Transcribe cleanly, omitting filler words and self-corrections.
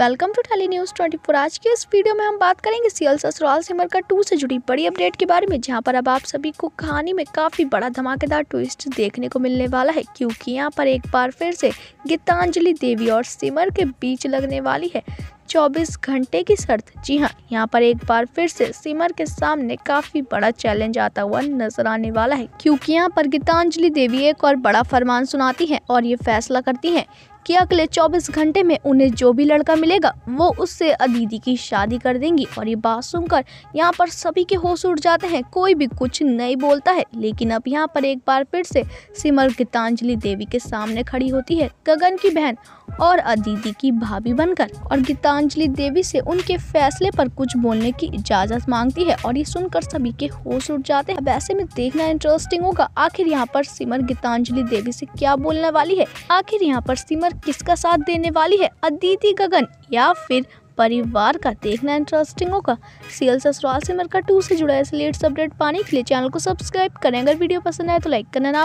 Welcome to Tele news 24। आज के इस वीडियो में हम बात करेंगे सीरियल ससुराल सिमर का 2 से जुड़ी बड़ी अपडेट के बारे में, जहां पर अब आप सभी को कहानी में काफ़ी बड़ा धमाकेदार ट्विस्ट देखने को मिलने वाला है, क्योंकि यहां पर एक बार फिर से गीतांजलि देवी और सिमर के बीच लगने वाली है 24 घंटे की शर्त। जी हाँ, यहाँ पर एक बार फिर से सिमर के सामने काफ़ी बड़ा चैलेंज आता हुआ नजर आने वाला है, क्योंकि यहाँ पर गीतांजलि देवी एक और बड़ा फरमान सुनाती हैं और ये फैसला करती हैं कि अगले 24 घंटे में उन्हें जो भी लड़का मिलेगा वो उससे अदीदी की शादी कर देंगी। और ये बात सुनकर यहाँ पर सभी के होश उड़ जाते हैं, कोई भी कुछ नहीं बोलता है। लेकिन अब यहाँ पर एक बार फिर से सिमर गीतांजलि देवी के सामने खड़ी होती है, गगन की बहन और अदीदी की भाभी बनकर, और गीतांजलि देवी से उनके फैसले पर कुछ बोलने की इजाज़त मांगती है। और ये सुनकर सभी के होश उड़ जाते हैं। अब ऐसे में देखना इंटरेस्टिंग होगा आखिर यहाँ पर सिमर गीतांजलि देवी से क्या बोलने वाली है, आखिर यहाँ पर सिमर किसका साथ देने वाली है, अदिति, गगन या फिर परिवार का। देखना इंटरेस्टिंग होगा। सीरियल ससुराल सिमर का 2 से जुड़ा इस लेटेस्ट अपडेट पाने के लिए चैनल को सब्सक्राइब करें। अगर वीडियो पसंद आए तो लाइक करना।